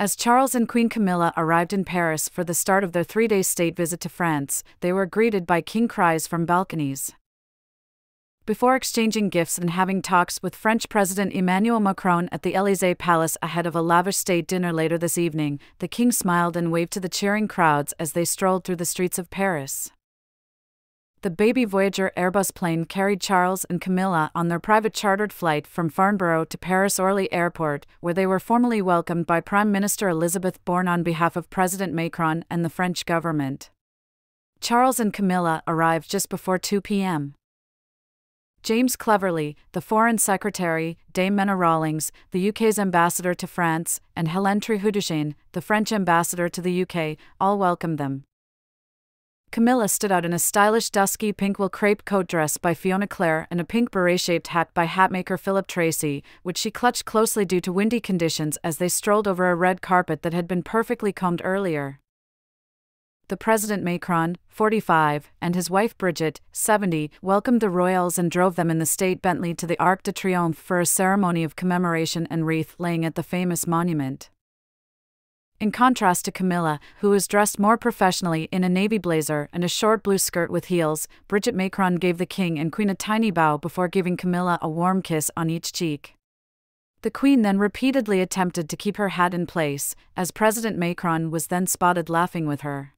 As Charles and Queen Camilla arrived in Paris for the start of their three-day state visit to France, they were greeted by king cries from balconies. Before exchanging gifts and having talks with French President Emmanuel Macron at the Élysée Palace ahead of a lavish state dinner later this evening, the king smiled and waved to the cheering crowds as they strolled through the streets of Paris. The baby Voyager Airbus plane carried Charles and Camilla on their private chartered flight from Farnborough to Paris-Orly Airport, where they were formally welcomed by Prime Minister Elizabeth Borne on behalf of President Macron and the French government. Charles and Camilla arrived just before 2 p.m. James Cleverly, the Foreign Secretary, Dame Mena Rawlings, the UK's ambassador to France, and Hélène Tréhoudéjane, the French ambassador to the UK, all welcomed them. Camilla stood out in a stylish dusky pink wool crepe coat dress by Fiona Clare and a pink beret-shaped hat by hatmaker Philip Tracy, which she clutched closely due to windy conditions as they strolled over a red carpet that had been perfectly combed earlier. The President Macron, 45, and his wife Brigitte, 70, welcomed the royals and drove them in the state Bentley to the Arc de Triomphe for a ceremony of commemoration and wreath-laying at the famous monument. In contrast to Camilla, who was dressed more professionally in a navy blazer and a short blue skirt with heels, Brigitte Macron gave the king and queen a tiny bow before giving Camilla a warm kiss on each cheek. The queen then repeatedly attempted to keep her hat in place, as President Macron was then spotted laughing with her.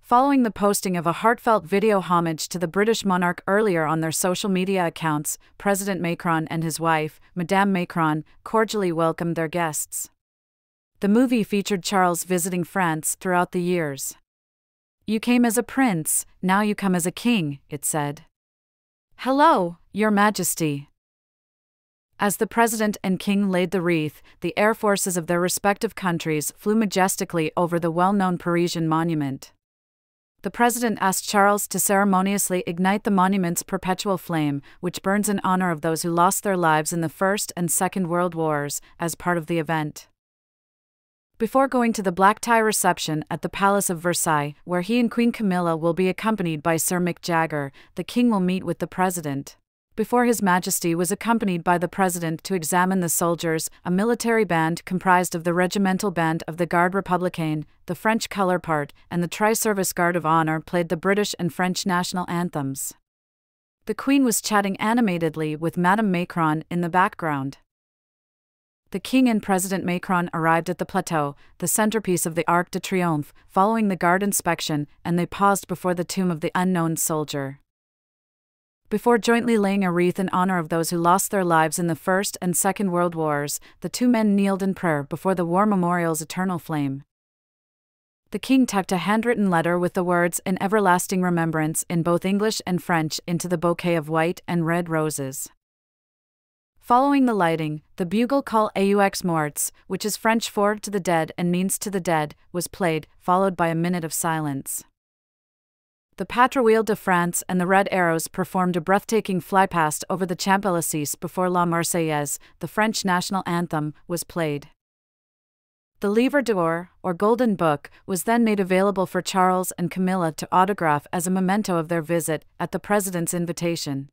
Following the posting of a heartfelt video homage to the British monarch earlier on their social media accounts, President Macron and his wife, Madame Macron, cordially welcomed their guests. The movie featured Charles visiting France throughout the years. "You came as a prince, now you come as a king," it said. "Hello, Your Majesty." As the president and king laid the wreath, the air forces of their respective countries flew majestically over the well-known Parisian monument. The president asked Charles to ceremoniously ignite the monument's perpetual flame, which burns in honor of those who lost their lives in the First and Second World Wars, as part of the event. Before going to the black tie reception at the Palace of Versailles, where he and Queen Camilla will be accompanied by Sir Mick Jagger, the king will meet with the president. Before His Majesty was accompanied by the president to examine the soldiers, a military band comprised of the regimental band of the Garde Républicaine, the French color part, and the tri-service guard of honor played the British and French national anthems. The Queen was chatting animatedly with Madame Macron in the background. The King and President Macron arrived at the plateau, the centerpiece of the Arc de Triomphe, following the guard inspection, and they paused before the tomb of the unknown soldier. Before jointly laying a wreath in honor of those who lost their lives in the First and Second World Wars, the two men kneeled in prayer before the war memorial's eternal flame. The king tucked a handwritten letter with the words "In everlasting remembrance" in both English and French into the bouquet of white and red roses. Following the lighting, the bugle call "Aux Morts," which is French for "to the dead" and means "to the dead," was played, followed by a minute of silence. The Patrouille de France and the Red Arrows performed a breathtaking flypast over the Champs-Élysées before La Marseillaise, the French national anthem, was played. The Livre d'Or, or Golden Book, was then made available for Charles and Camilla to autograph as a memento of their visit, at the president's invitation.